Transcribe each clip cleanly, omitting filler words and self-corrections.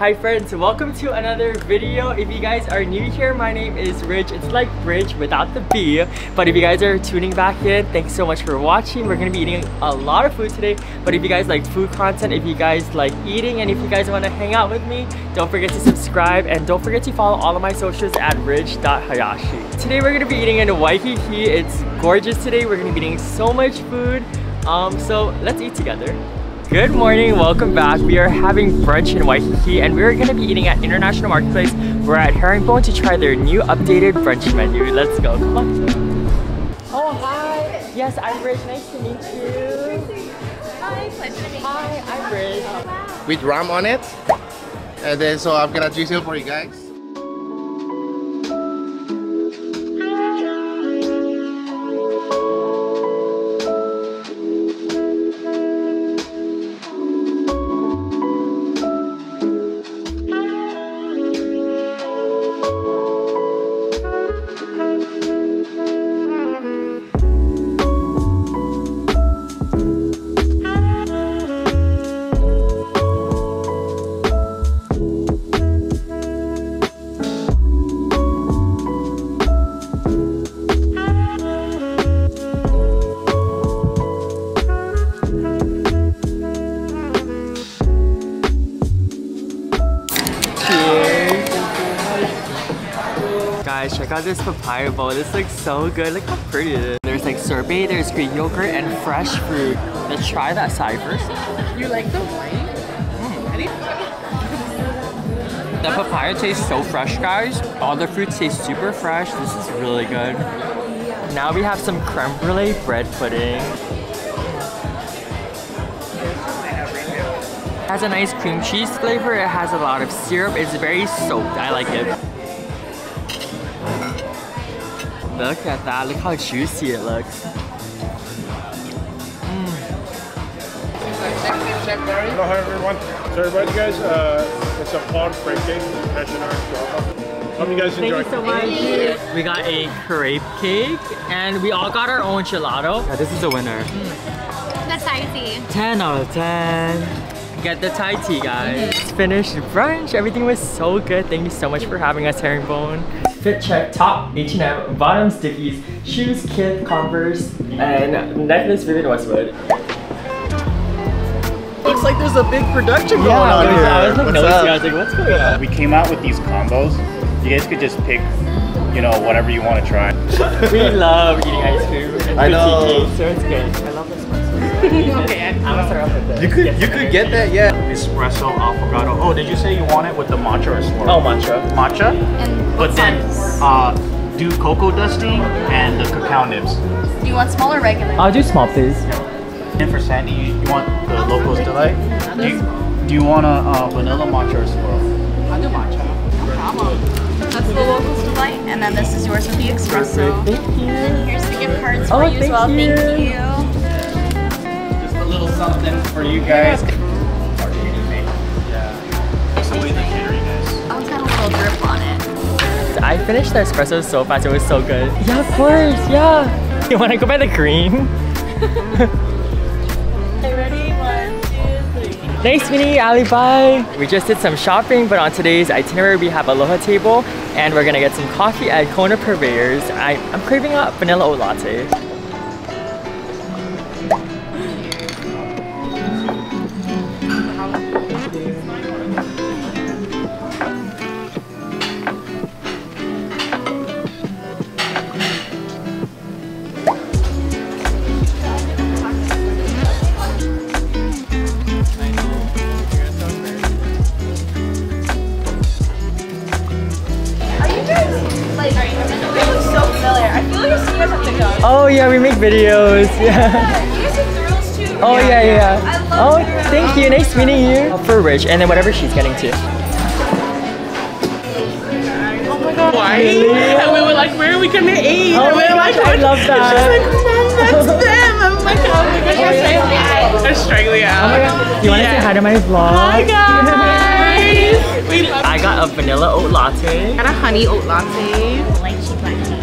Hi friends, welcome to another video. If you guys are new here, my name is Ridge. It's like bridge without the B. But if you guys are tuning back in, thanks so much for watching. We're gonna be eating a lot of food today. But if you guys like food content, if you guys like eating, and if you guys wanna hang out with me, don't forget to subscribe and don't forget to follow all of my socials at ridge.hayashi. Today we're gonna be eating in Waikiki. It's gorgeous today. We're gonna be eating so much food. So let's eat together. Good morning, welcome back. We are having brunch in Waikiki and we're gonna be eating at International Marketplace. We're at Herringbone to try their new updated brunch menu. Let's go, come on. Oh, hi. Yes, I'm Ridge, nice to meet you. Hi, pleasure to meet you. Hi, I'm Ridge. With rum on it. And then, so I'm gonna juice it for you guys. Check out this papaya bowl. This looks so good. Look how pretty it is. There's like sorbet, there's Greek yogurt, and fresh fruit. Let's try that side first. You like the wine? Mm. The papaya tastes so fresh, guys. All the fruits taste super fresh. This is really good. Now we have some creme brulee bread pudding. It has a nice cream cheese flavor. It has a lot of syrup. It's very soaked. I like it. Look at that, look how juicy it looks. Mm. Hello, hi everyone. So everybody guys, it's a pod crepe cake, passion art. Hope you guys enjoy. Thank you so much. Thank you. We got a crepe cake and we all got our own gelato. Yeah, this is a winner. Mm. The Thai tea. 10 out of 10. Get the Thai tea, guys. It's finished brunch. Everything was so good. Thank you so much for having us, Herringbone. Fit check: top H&M, bottoms Dickies, shoes Kith, Converse, and necklace Vivienne Westwood. Looks like there's a big production going on here. I was like noticing. I was like, what's going on? We came out with these combos. You guys could just pick, you know, whatever you want to try. We love eating ice cream. I know. Cake, so it's good. I love this one. Okay, I'm gonna start off with this. You could get that, yeah. Espresso, avocado. Oh, did you say you want it with the matcha or swirl? Oh, matcha. Matcha? And but then do cocoa dusting and the cacao nibs. Do you want small or regular? I'll do small, please. Yeah. And for Sandy, you want the Locos Delight? Do you want a vanilla matcha or swirl? I'll do matcha. No problem. That's the Locals Delight, and then this is yours with the espresso. Thank you. And here's the gift cards for you as well. Thank you. Little something for you guys. Yeah. So we the cateriness. I was got a little drip on it. I finished the espresso so fast. It was so good. Yeah, of course. Yeah. You want to go by the cream? Okay, ready? 1, 2, 3. Thanks, Minnie. Ali, bye. We just did some shopping, but on today's itinerary, we have Aloha Table, and we're gonna get some coffee at Kona Purveyors. I'm craving a vanilla oat latte. Oh yeah, we make videos. Yeah. You guys do girls too. Oh yeah, yeah. I love girls. Oh, thank you. Nice meeting you. For Rich, and then whatever she's getting to. Oh my God. Why? Really? And we were like, where are we gonna eat? Oh, and we were like, I love that. She's like, Mom, that's them. I'm like, oh my God, I'm struggling out. Oh my God. You want to say hi to my vlog? Hi guys. We love I got a vanilla oat latte. I got a honey oat latte. Like cheap latte.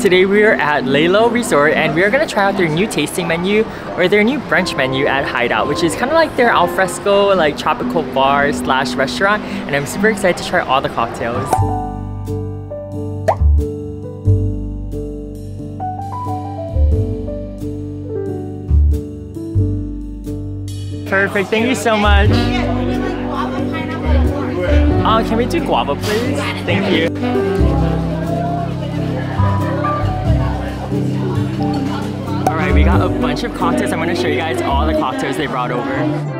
Today we are at Laylow Resort and we are going to try out their new tasting menu or their new brunch menu at Hideout, which is kind of like their alfresco like tropical bar slash restaurant, and I'm super excited to try all the cocktails. Perfect, thank you so much. Oh, can we do guava please? Thank you. Alright, we got a bunch of cocktails. I'm going to show you guys all the cocktails they brought over.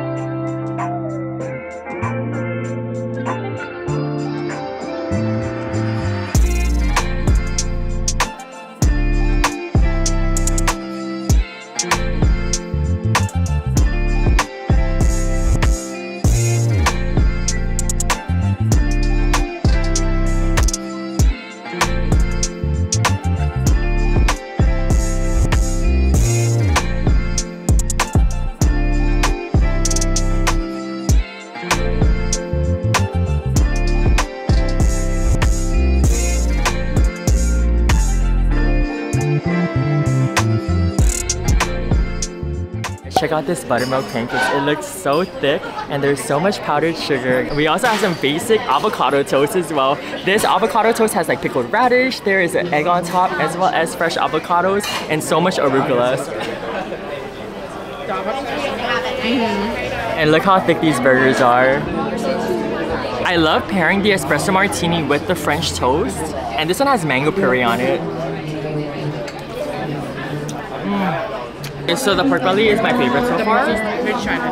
Check out this buttermilk pancakes. It looks so thick and there's so much powdered sugar. We also have some basic avocado toast as well. This avocado toast has like pickled radish, there is an egg on top, as well as fresh avocados and so much arugula. And look how thick these burgers are. I love pairing the espresso martini with the French toast, and this one has mango puree on it. So the pork belly is my favorite so far. It's China.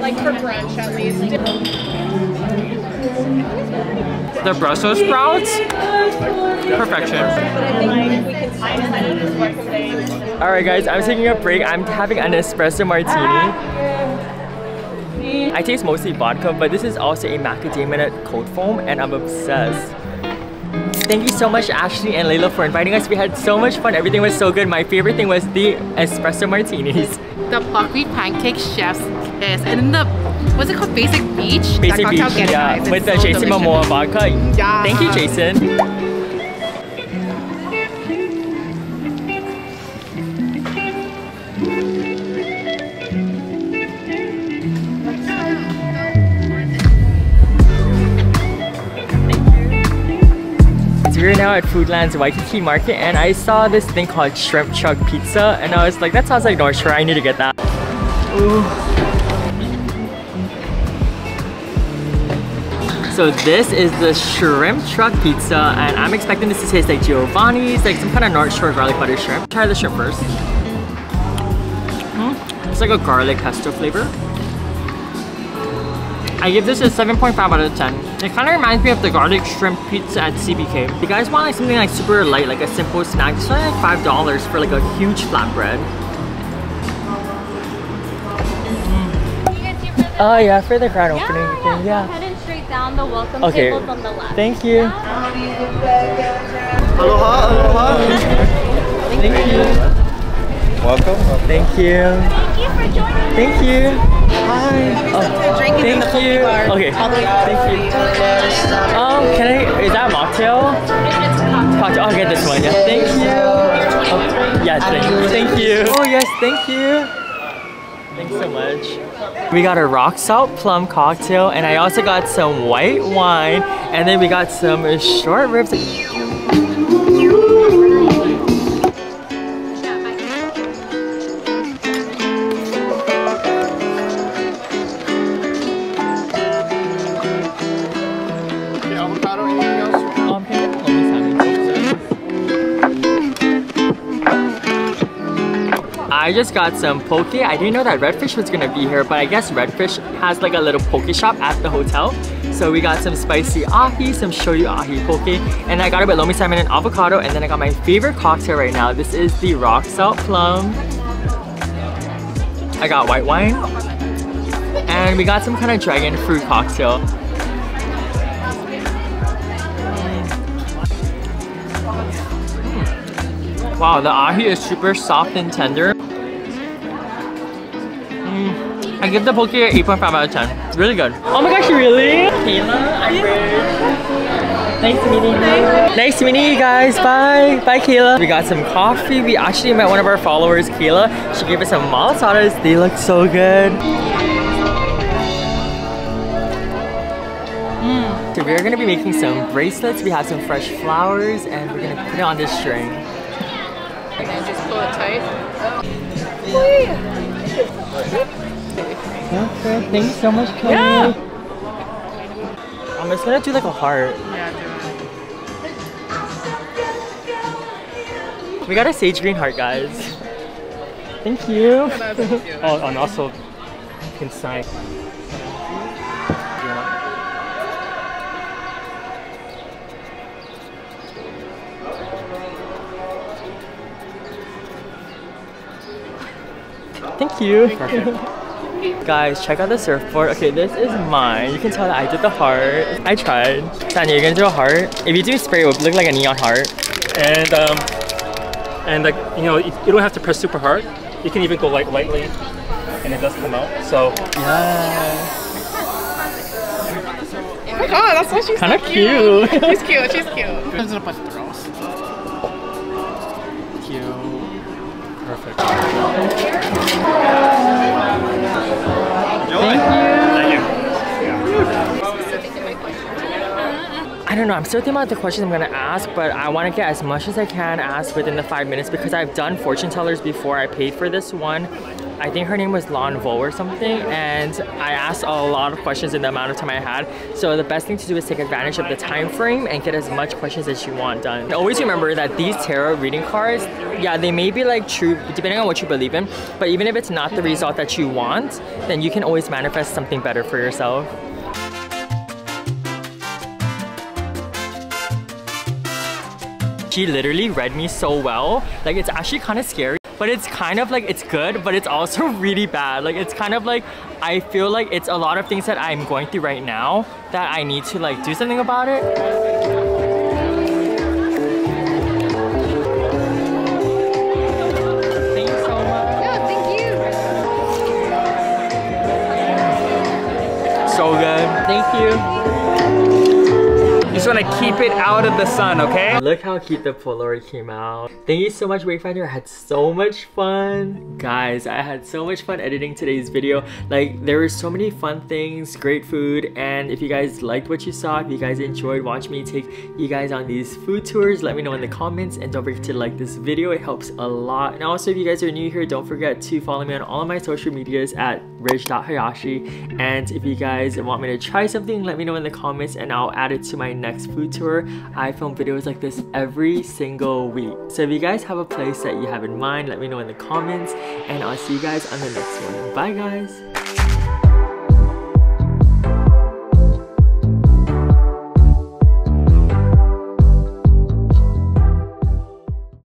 Like for brunch at least. The Brussels sprouts? Perfection. Alright guys, I'm taking a break. I'm having an espresso martini. I taste mostly vodka, but this is also a macadamia nut cold foam and I'm obsessed. Thank you so much Ashley and Laylow for inviting us. We had so much fun. Everything was so good. My favorite thing was the espresso martinis. The buckwheat pancake chef's kiss. And the, what's it called? Basic Beach? Basic Beach, yeah. Nice. With the so Jason Momoa vodka. Yeah. Thank you, Jason. We're now at Foodland's Waikiki Market and I saw this thing called Shrimp Truck Pizza and I was like, that sounds like North Shore, I need to get that. Ooh. So this is the Shrimp Truck Pizza and I'm expecting this to taste like Giovanni's, like some kind of North Shore garlic butter shrimp. Try the shrimp first. It's like a garlic pesto flavor. I give this a 7.5 out of 10. It kind of reminds me of the garlic shrimp pizza at CBK. If you guys want like something like super light, like a simple snack, it's only like $5 for like a huge flatbread. Oh yeah, for the grand opening thing, yeah. Go ahead and straight down the welcome table from the left. Thank you. Aloha, aloha. Thank you. Welcome. Thank you. Thank you for joining us. Thank you. Hi. Oh, thank you. Okay. Thank you. Can I? Is that a mocktail? It's a cocktail. I'll get this one. Yeah. Thank you. Oh, yeah. Thank you. Oh yes. Thank you. Thanks so much. We got a rock salt plum cocktail, and I also got some white wine, and then we got some short ribs. I just got some poke. I didn't know that Redfish was gonna be here, but I guess Redfish has like a little poke shop at the hotel. So we got some spicy ahi, some shoyu ahi poke, and I got it with lomi salmon and avocado, and then I got my favorite cocktail right now. This is the rock salt plum. I got white wine, and we got some kind of dragon fruit cocktail. Wow, the ahi is super soft and tender. I give the poke an 8.5 out of 10. Really good. Oh my gosh, really? Kayla, I'm Ridge. Nice to meet you. Nice to meet you guys. Bye. Bye, Kayla. We got some coffee. We actually met one of our followers, Kayla. She gave us some maltadas. They look so good. So we're gonna be making some bracelets. We have some fresh flowers and we're gonna put it on this string. And then just pull it tight. Okay, thank you so much, Kayla. Yeah. I'm just gonna do like a heart. Yeah, do it. We got a sage green heart, guys. Thank you. Oh, and also you can sign. Thank you. Perfect. Guys, check out the surfboard. Okay, this is mine. You can tell that I did the heart. I tried. Tanya, you're gonna do a heart. If you do spray, it would look like a neon heart. And like, you know, you don't have to press super hard. You can even go lightly, and it does come out. So yeah. Oh my god, that's why she's kind of so cute. She's cute. She's cute. There's a bunch of girls. Cute. Perfect. Thank you. I don't know, I'm still thinking about the questions I'm going to ask, but I want to get as much as I can asked within the 5 minutes because I've done fortune tellers before. I paid for this one. I think her name was Lan Vo or something, and I asked a lot of questions in the amount of time I had. So the best thing to do is take advantage of the time frame and get as much questions as you want done. And always remember that these tarot reading cards, yeah, they may be like true depending on what you believe in, but even if it's not the result that you want, then you can always manifest something better for yourself. She literally read me so well, like it's actually kind of scary. But it's kind of like, it's good, but it's also really bad. Like, it's kind of like, I feel like it's a lot of things that I'm going through right now that I need to like do something about it. Thank you so much. No, thank you. So good. Thank you. You just want to keep it out of the sun, okay? Look how cute the Polaroid came out. Thank you so much, Wayfinder. I had so much fun. Guys, I had so much fun editing today's video. Like, there were so many fun things, great food, and if you guys liked what you saw, if you guys enjoyed watching me take you guys on these food tours, let me know in the comments, and don't forget to like this video. It helps a lot. And also, if you guys are new here, don't forget to follow me on all of my social medias at Ridge Hayashi. And if you guys want me to try something, let me know in the comments, and I'll add it to my next food tour. I film videos like this every single week. So if you guys have a place that you have in mind, let me know in the comments, and I'll see you guys on the next one. Bye guys!